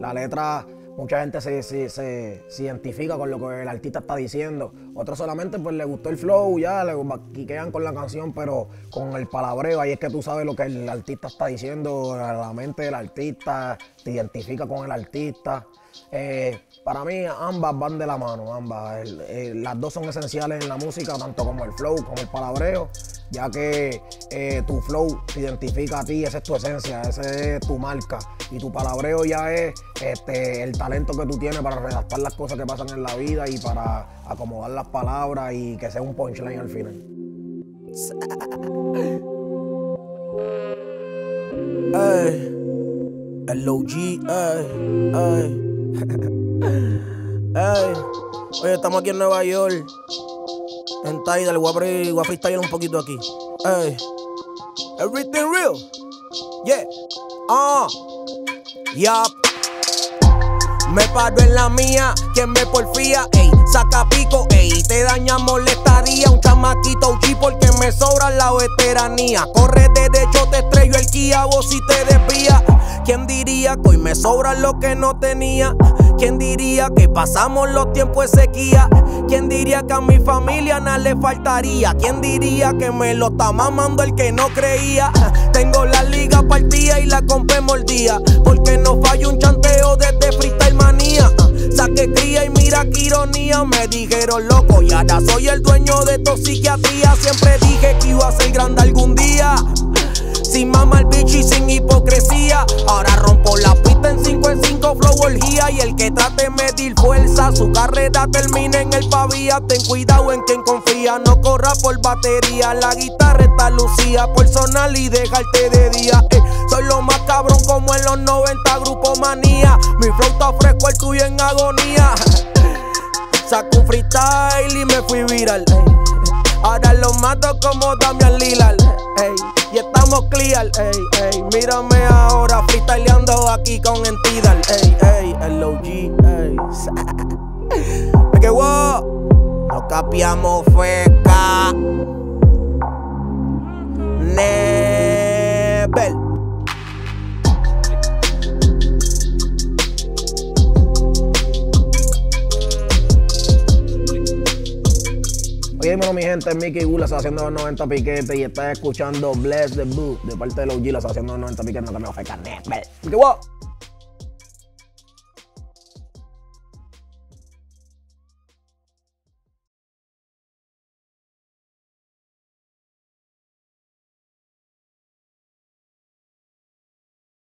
La letra, mucha gente se identifica con lo que el artista está diciendo. Otros solamente pues le gustó el flow, ya le quiquean con la canción, pero con el palabreo, ahí es que tú sabes lo que el artista está diciendo, la mente del artista, te identifica con el artista. Para mí ambas van de la mano, ambas. Las dos son esenciales en la música, tanto como el flow, como el palabreo, ya que tu flow te identifica a ti, esa es tu esencia, esa es tu marca. Y tu palabreo ya es el talento que tú tienes para redactar las cosas que pasan en la vida y para acomodar las palabras y que sea un punchline al final. Ay, el OG, ay, ay. Hey, oye, estamos aquí en Nueva York, en Tidal, voy a freestyle un poquito aquí. Hey, everything real, yeah, yup. Me paro en la mía, quien me porfía, ey, saca pico, ey, te daña, molestaría, un chamaquito, un chi, porque me sobra la veteranía. Corre derecho, te estrello el Kia, vos si te desvía. ¿Quién diría que hoy me sobra lo que no tenía? ¿Quién diría que pasamos los tiempos de sequía? ¿Quién diría que a mi familia nada le faltaría? ¿Quién diría que me lo está mamando el que no creía? Tengo la liga partida y la compré mordida, porque no fallo un chanteo desde Freestyle Manía. Saqué cría y mira qué ironía, me dijeron loco y ahora soy el dueño de tu psiquiatría. Siempre dije que iba a ser grande algún día, sin mamar bicho y sin hipocresía. Ahora rompo la pista en 5 en 5, flow orgía. Y el que trate de medir fuerza, su carrera termina en el pavía. Ten cuidado en quien confía, no corra por batería. La guitarra está lucida, por sonar y dejarte de día. Soy lo más cabrón como en los 90, Grupo Manía. Mi flow está fresco, el tuyo en agonía. Saco un freestyle y me fui viral. Ahora lo mato como Damian Lillard. Y estamos clear, ey, ey. Mírame ahora, freestyleando aquí con Tidal, ey, ey, el OG, ey. Es que wow, no capiamos feca. Never. Bueno, mi gente, es Miky Gula, haciendo los 90 piquetes y estás escuchando Bless the Booth de parte de los Gilas haciendo los 90 piquetes, no te me ofendas, ¿eh? ¡Qué guapo!